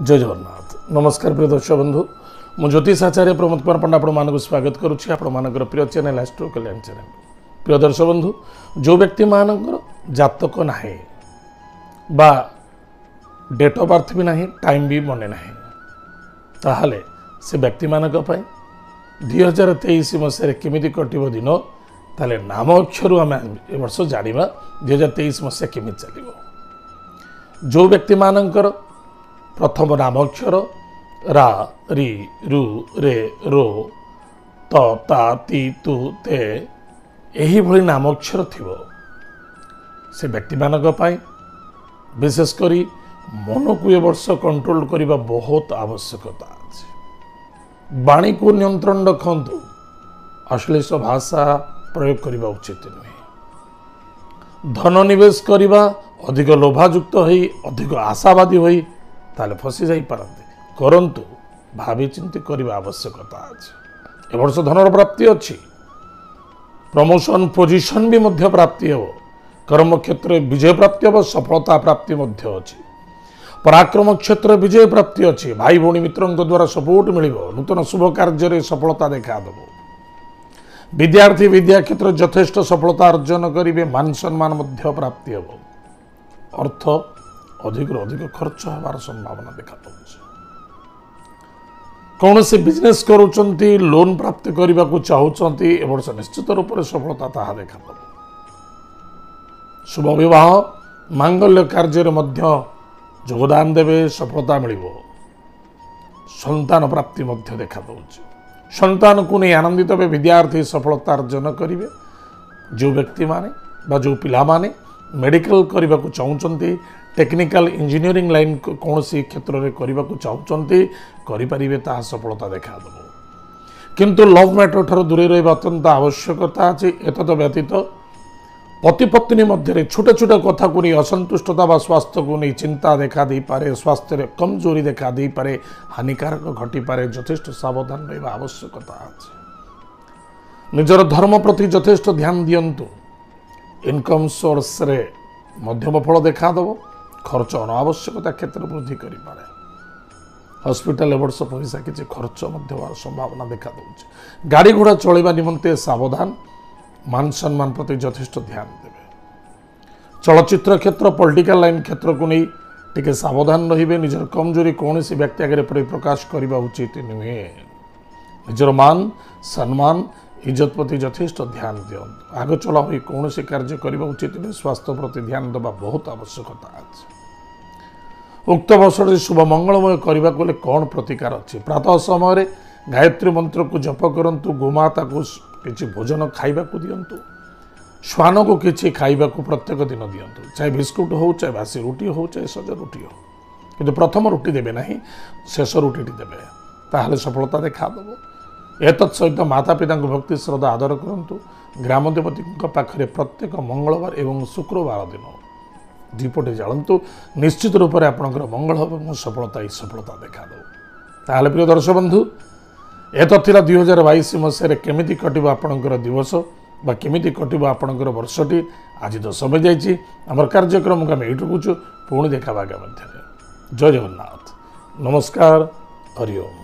जय जगन्नाथ। नमस्कार प्रिय दर्शक बंधु, मु ज्योतिष आचार्य प्रमोद कुमार पांडा आपको स्वागत करुच्ची आपर प्रिय चैनल एस्ट्रो कल्याण चैनल। प्रिय दर्शक बंधु, जो व्यक्ति मानकर जातक ना बा डेट ऑफ बर्थ भी ना टाइम भी मने ना ताहले से व्यक्ति मानक 2023 मसीह केमी कटो दिन ताले नाम अक्षर आम ए वर्ष जाना 2023 मसीह केमी चलो। जो व्यक्ति मानकर प्रथम नाम अक्षर रा री रु रे रो त ता ती तू ते यही भली नाम अक्षर थिवो से व्यक्ति मानक विशेषकर मन को ए वर्ष कंट्रोल करने बहुत आवश्यकता अच्छे। वाणी को नियंत्रण रखु, अश्लील भाषा प्रयोग करने उचित नुहे। धन नवेश अधिक लोभायुक्त हो अधिक आशावादी हो ताले फसी जाई पारते करंतु भावी चिंती करबा आवश्यकता अछि। ए वर्ष धनर प्राप्ति अछि, प्रमोशन पोजीशन भी मध्य प्राप्ति हो, कर्म क्षेत्र विजय प्राप्ति हो, सफलता प्राप्ति मध्य अछि। पराक्रम क्षेत्र विजय प्राप्ति अछि, भाई भौणी मित्रन द्वारा सपोर्ट मिलिबो, नूतन शुभ कार्य रे सफलता देखा देबो। विद्यार्थी विद्या क्षेत्र यथेष्ट सफलता अर्जन करिवे, मान सम्मान मध्य प्राप्ति हो, अर्थ अधिक रु अधिक खर्च होवार संभावना देखा पाँच। कौन से बिजनेस करुँच लोन प्राप्त करने को चाहते ए वर्ष निश्चित रूप से सफलता ताहा देखा पा। शुभ बह मांगल्य कार्य योगदान देवे, सफलता मिल। संतान प्राप्ति मध्य देखा पाँच। संतान को नहीं आनंदित तो विद्यार्थी सफलता अर्जन करेंगे। जो व्यक्ति माने जो पिला माने मेडिकल करने को चाहते, टेक्निकल इंजीनियरिंग लाइन कौन सी क्षेत्र में करने को चाहते करें ता सफलता देखा देव। किंतु लव मैटर ठार दूरे रहा अत्यंत आवश्यकता अच्छे। एतद व्यतीत पति पत्नी मध्य छोटा छोटा कथा को नहीं असंतुष्टता व स्वास्थ्य को नहीं चिंता देखा दे पारे, स्वास्थ्य में कमजोरी देखा दे पारे, हानिकारक घटी पारे। यथेष्ट सावधान रहा आवश्यकता अच्छे। निजर धर्म प्रति यथेष्ट ध्यान दियंतु। इनकम सोर्स रे मध्यम फल देखा देव, खर्च अनावश्यकता क्षेत्र वृद्धि करे। हॉस्पिटल ए वर्ष पैसा किसी खर्च संभावना देखा दे। गाड़ी घोड़ा चलवा निमंते सावधान, मान सम्मान प्रति यथेष्ट ध्यान देवे। चलचित्र क्षेत्र पॉलिटिकल लाइन क्षेत्र को नहीं टिके सावधान रहिबे। निजर कमजोरी कौन सी व्यक्ति आगे परिप्रकाश करने उचित नुहे। निजर मान सम्मान इज्जत प्रति यथेष्ट ध्यान दियंतु। आग चला हुई कौन से कार्य करने उचित नुहे। स्वास्थ्य प्रति ध्यान देवा बहुत आवश्यकता अच्छे। उक्त अवसर शुभ मंगलमय करने को कौन प्रतिकार अच्छे। प्रातः समय गायत्री मंत्र को जप करंतु, गोमाता को किसी भोजन खाइबा को दियंतु, श्वान को किसी खाइबा को प्रत्येक दिन दियंतु। चाहे बिस्कुट हो, चाहे बासी रोटी हो, चाहे सज रोटी हो, किंतु प्रथम रोटी देवे नहीं, शेष रोटी देवे, ताहले सफलता देखा देव। एतत् सहित माता पिता भक्ति श्रद्धा आदर करंतु। ग्राम देवती पाखे प्रत्येक मंगलवार एवं शुक्रवार दिन दीपटे जालंतु, निश्चित रूप से आपणकर मंगल हो, सफलता ही सफलता देखा दो। ताहले प्रिय दर्शक बंधु, एतत् 2022 मसीह केमिति कटिबो आपणकर दिवस बा केमिति कटिबो आपणकर वर्षटी। आज तो समय जाइए, आम कार्यक्रम को आम ये पुणी देखा आगे मध्य। जय जगन्नाथ, नमस्कार, हरिओम।